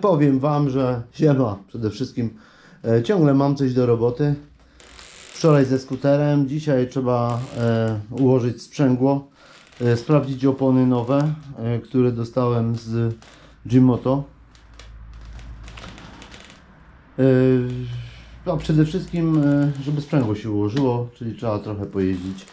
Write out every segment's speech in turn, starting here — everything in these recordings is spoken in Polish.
powiem Wam, że siema, przede wszystkim ciągle mam coś do roboty. Wczoraj ze skuterem, dzisiaj trzeba ułożyć sprzęgło, sprawdzić opony nowe, które dostałem z G-Moto. A przede wszystkim, żeby sprzęgło się ułożyło, czyli trzeba trochę pojeździć.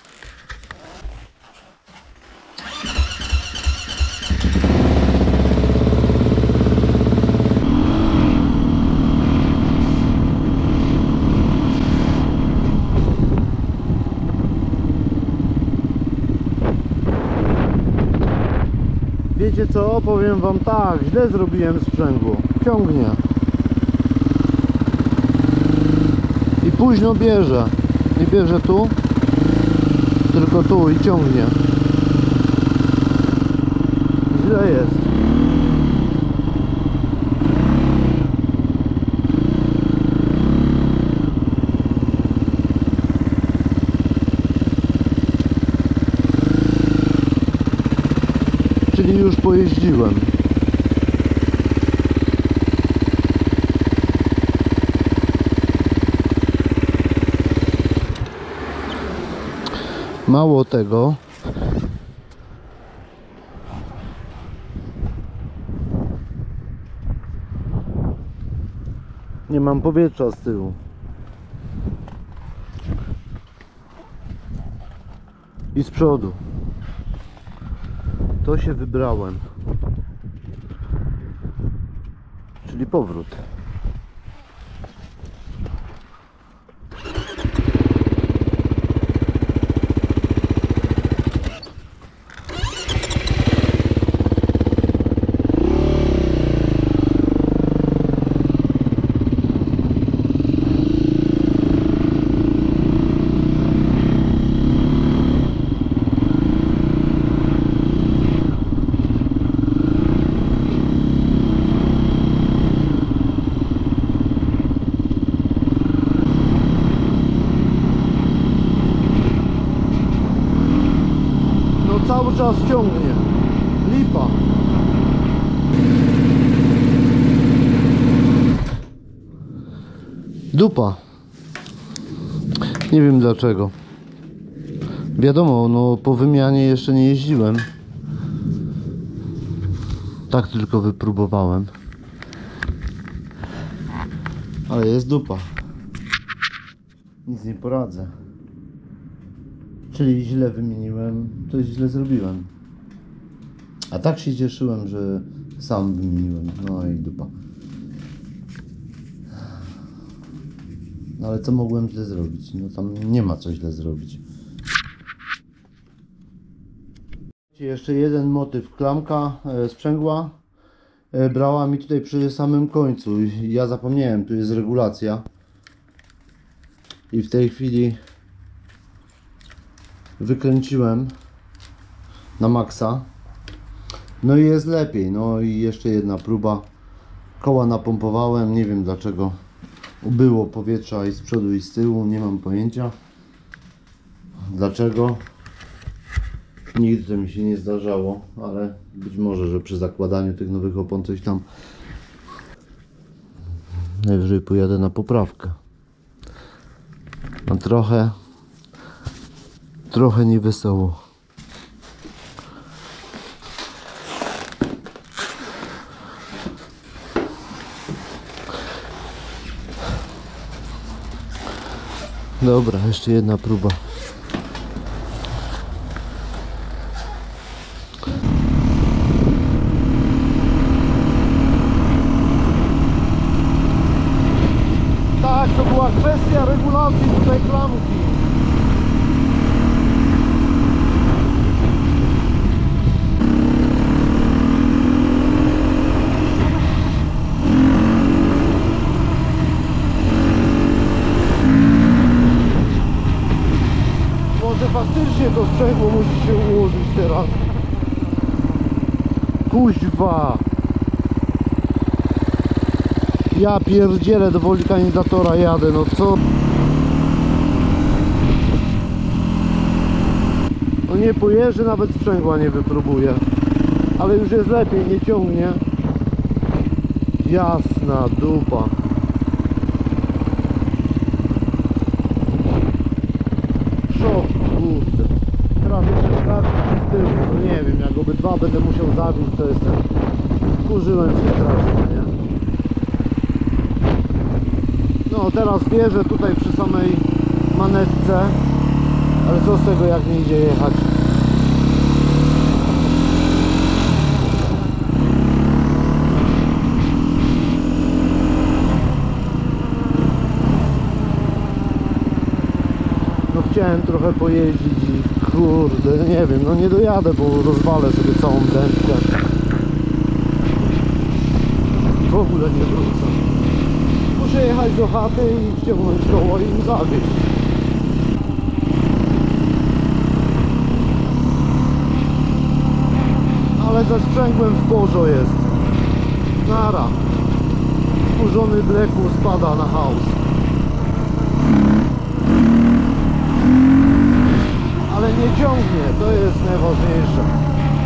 Wiecie co? Powiem Wam tak, źle zrobiłem sprzęgło. Ciągnie. I późno bierze. Nie bierze tu, tylko tu i ciągnie. Źle jest. Czyli już pojeździłem. Mało tego, nie mam powietrza z tyłu. I z przodu. To się wybrałem. Czyli powrót. Cały czas ciągnie. Lipa. Dupa. Nie wiem dlaczego. Wiadomo, no po wymianie jeszcze nie jeździłem. Tak tylko wypróbowałem. Ale jest dupa. Nic nie poradzę. Czyli źle wymieniłem, coś źle zrobiłem. A tak się cieszyłem, że sam wymieniłem. No i dupa. No ale co mogłem źle zrobić? No tam nie ma co źle zrobić. Jeszcze jeden motyw. Klamka sprzęgła brała mi tutaj przy samym końcu. Ja zapomniałem, tu jest regulacja. I w tej chwili wykręciłem na maksa, no i jest lepiej. No i jeszcze jedna próba. Koła napompowałem, nie wiem dlaczego ubyło powietrza i z przodu i z tyłu, nie mam pojęcia dlaczego. Nigdy to mi się nie zdarzało, ale być może, że przy zakładaniu tych nowych opon coś tam. Najwyżej pojadę na poprawkę. No trochę niewesoło. Dobra, jeszcze jedna próba. Tak, to była kwestia regulacji tutaj klamki. Faktycznie to sprzęgło musi się ułożyć teraz. Kuźwa! Ja pierdzielę, do wulkanizatora jadę, no co? No nie pojeżdżę, nawet sprzęgła nie wypróbuję. Ale już jest lepiej, nie ciągnie. Jasna dupa. Szok, kurde. Teraz jeszcze trafić z tyłu. No nie wiem, jak obydwa będę musiał zabić, to jestem. Wkurzyłem się strasznie, nie? No teraz bierze tutaj przy samej manetce. Ale co z tego, jak nie idzie jechać? No chciałem trochę pojeździć i kurde, nie wiem, no nie dojadę, bo rozwalę sobie całą dętkę. W ogóle nie wrócę. Muszę jechać do chaty i ściągnąć koło i zawieźć. Ale za sprzęgłem w porzo jest. Nara. Wkurzony bleku spada na chaos. Ale nie ciągnie, to jest najważniejsze.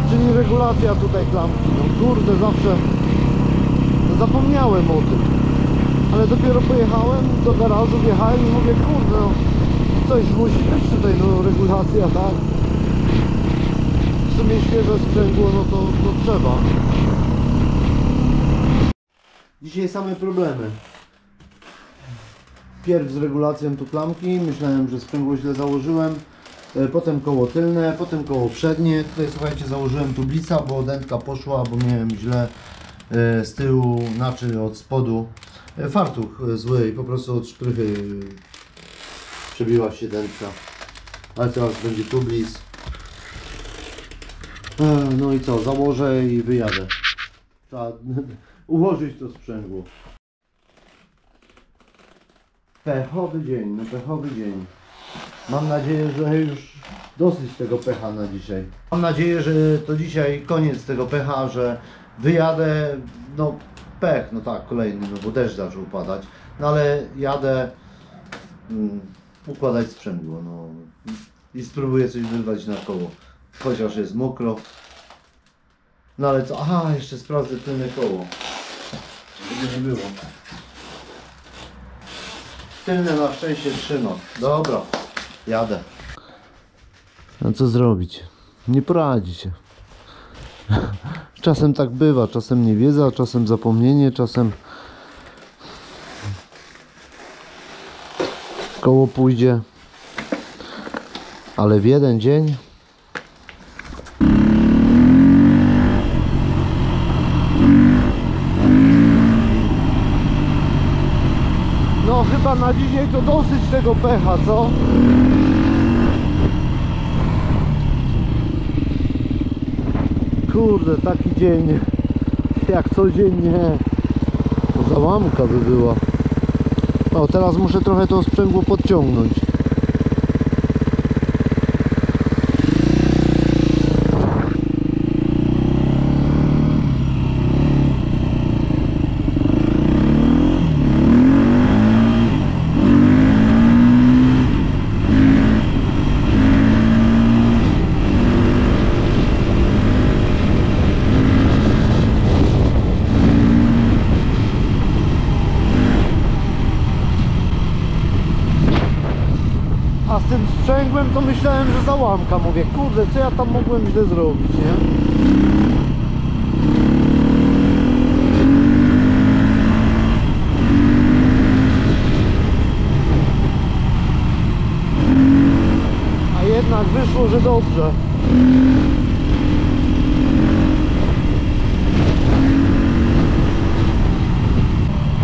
Czyli regulacja tutaj klamki. No kurde, zawsze zapomniałem o tym. Ale dopiero pojechałem do garażu, wjechałem i mówię, kurde, no, coś musi być tutaj, no regulacja, tak. W sumie świeże sprzęgło, no to trzeba. Dzisiaj same problemy. Pierw z regulacją tu klamki, myślałem, że sprzęgło źle założyłem. Potem koło tylne, potem koło przednie. Tutaj słuchajcie, założyłem tu blica, bo dętka poszła, bo miałem źle z tyłu, znaczy od spodu fartuch zły i po prostu od szprychy przebiła się dętka. Ale teraz będzie tu blic. No i co, założę i wyjadę. Trzeba ułożyć to sprzęgło. Pechowy dzień, no pechowy dzień. Mam nadzieję, że już dosyć tego pecha na dzisiaj. Mam nadzieję, że to dzisiaj koniec tego pecha, że wyjadę, no pech, no tak, kolejny, no bo deszcz zaczął padać. No ale jadę układać sprzęgło, no i spróbuję coś wyrwać na koło. Chociaż jest mokro. No ale co? Aha, jeszcze sprawdzę tylne koło. Żeby nie było. Tylne na szczęście trzyma. Dobra, jadę. A co zrobić? Nie poradzi się. Czasem tak bywa, czasem niewiedza, czasem zapomnienie, czasem koło pójdzie. Ale w jeden dzień. Chyba na dzisiaj to dosyć tego pecha, co? Kurde, taki dzień jak codziennie. To załamka by była. O, teraz muszę trochę to sprzęgło podciągnąć. To myślałem, że załamka, mówię, kurde, co ja tam mogłem źle zrobić, nie? A jednak wyszło, że dobrze.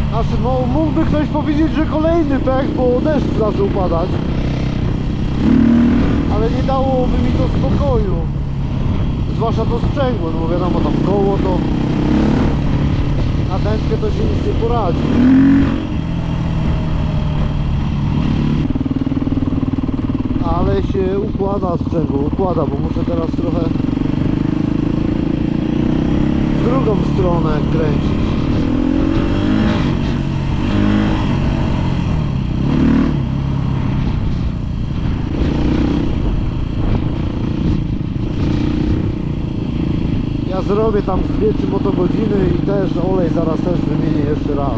Znaczy, no mógłby ktoś powiedzieć, że kolejny pech, bo deszcz zaczął padać. Ale nie dałoby mi to spokoju. Zwłaszcza to sprzęgło, no bo wiadomo, tam koło to... Na dętkę to się nic nie poradzi. Ale się układa sprzęgło, układa, bo muszę teraz trochę... w drugą stronę kręcić. Ja zrobię tam z 2-3 motogodziny i też olej zaraz też wymienię jeszcze raz.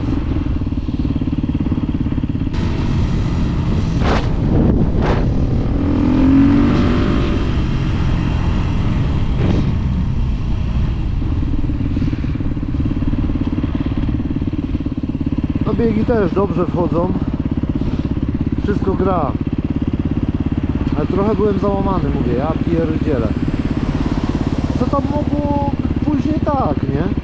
No biegi też dobrze wchodzą. Wszystko gra. Ale trochę byłem załamany, mówię, ja pierdzielę. Co tam mogło później tak, nie?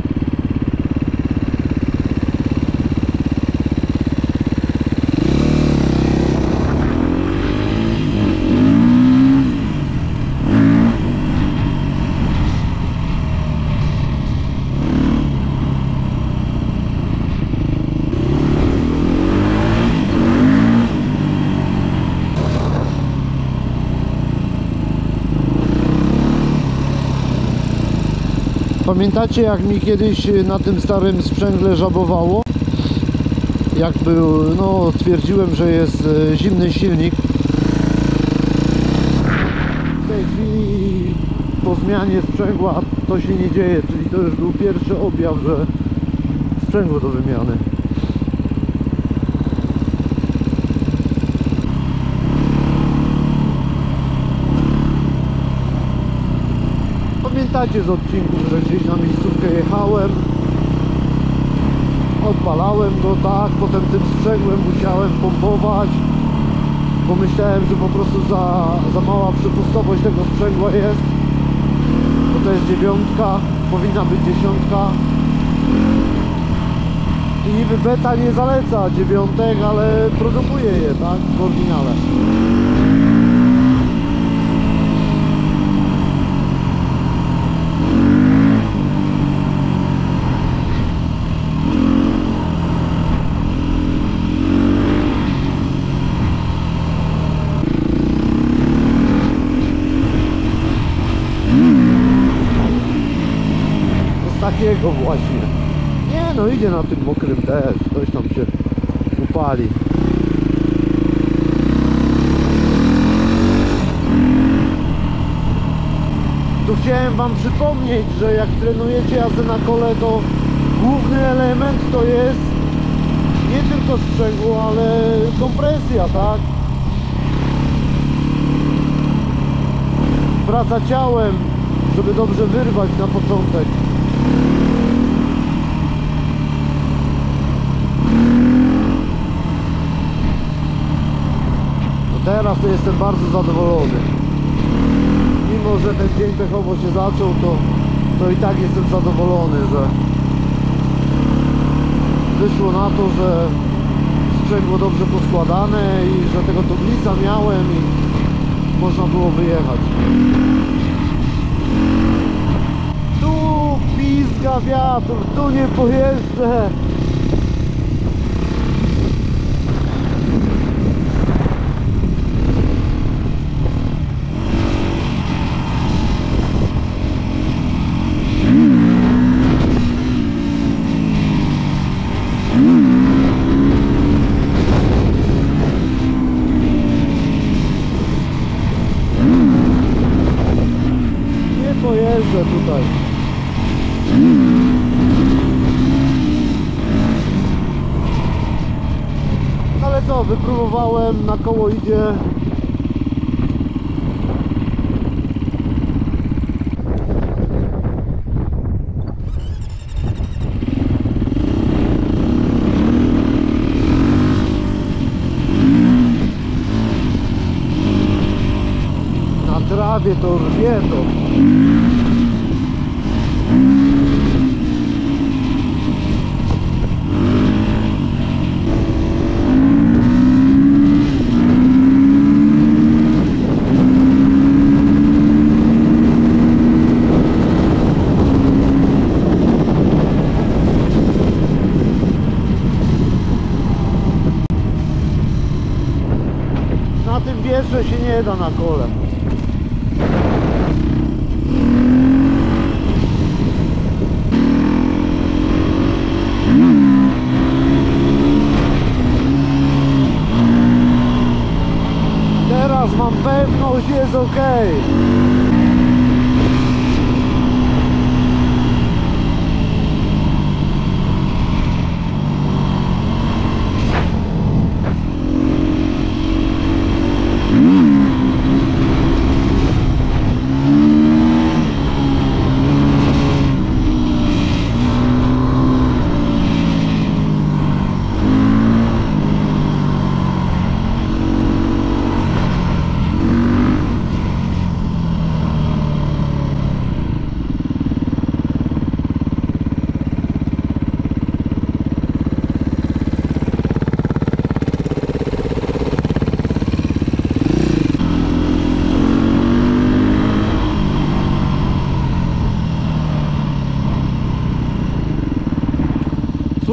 Pamiętacie, jak mi kiedyś na tym starym sprzęgle żabowało? Jak był, no twierdziłem, że jest zimny silnik. W tej chwili po zmianie sprzęgła to się nie dzieje, czyli to już był pierwszy objaw, że sprzęgło do wymiany. Pamiętacie z odcinków, że gdzieś na miejscówkę jechałem, odpalałem go tak, potem tym sprzęgłem musiałem pompować, bo myślałem, że po prostu za mała przepustowość tego sprzęgła jest, bo to jest 9, powinna być 10 i niby Beta nie zaleca 9, ale produkuje je, tak, w oryginale. Takiego właśnie. Nie no, idzie na tym mokrym też, ktoś tam się upali. Tu chciałem wam przypomnieć, że jak trenujecie jazdę na kole, to główny element to jest nie tylko sprzęgło, ale kompresja, tak? Praca ciałem, żeby dobrze wyrwać na początek. Teraz to jestem bardzo zadowolony. Mimo, że ten dzień pechowo się zaczął, to i tak jestem zadowolony, że wyszło na to, że sprzęgło dobrze poskładane i że tego tablica miałem i można było wyjechać. Tu pizga wiatr, tu nie pojeżdżę. Tutaj ale co, wypróbowałem, na koło idzie. Na trawie to rwie to. Jeszcze się nie da na kole. Teraz mam pewność, jest ok.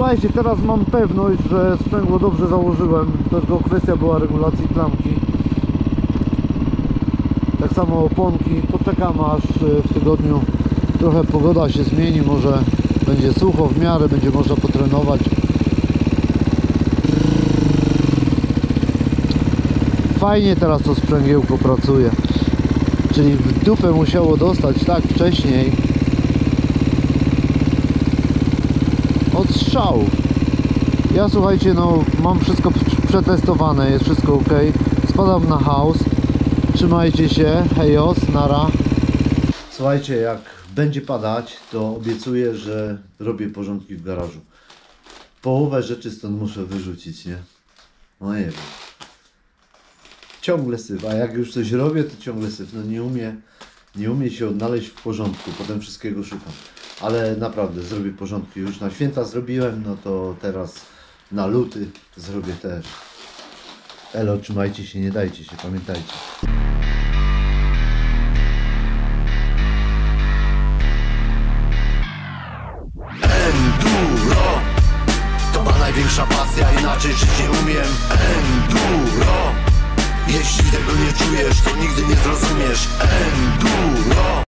Słuchajcie, teraz mam pewność, że sprzęgło dobrze założyłem. Tylko kwestia była regulacji klamki. Tak samo oponki. Poczekam, aż w tygodniu trochę pogoda się zmieni. Może będzie sucho w miarę, będzie można potrenować. Fajnie teraz to sprzęgiełko pracuje. Czyli w dupę musiało dostać tak wcześniej od strzałów. Ja słuchajcie, no mam wszystko przetestowane, jest wszystko ok. Spadam na chaos. Trzymajcie się, hejos, nara. Słuchajcie, jak będzie padać, to obiecuję, że robię porządki w garażu. Połowę rzeczy stąd muszę wyrzucić, nie? No nie wiem. Ciągle syf, a jak już coś robię, to ciągle syf. No nie umie się odnaleźć w porządku, potem wszystkiego szukam. Ale naprawdę zrobię porządki. Już na święta zrobiłem, no to teraz na luty zrobię też. Elo, trzymajcie się, nie dajcie się, pamiętajcie. Enduro to ma największa pasja, inaczej żyć nie umiem. Enduro, jeśli tego nie czujesz, to nigdy nie zrozumiesz. Enduro.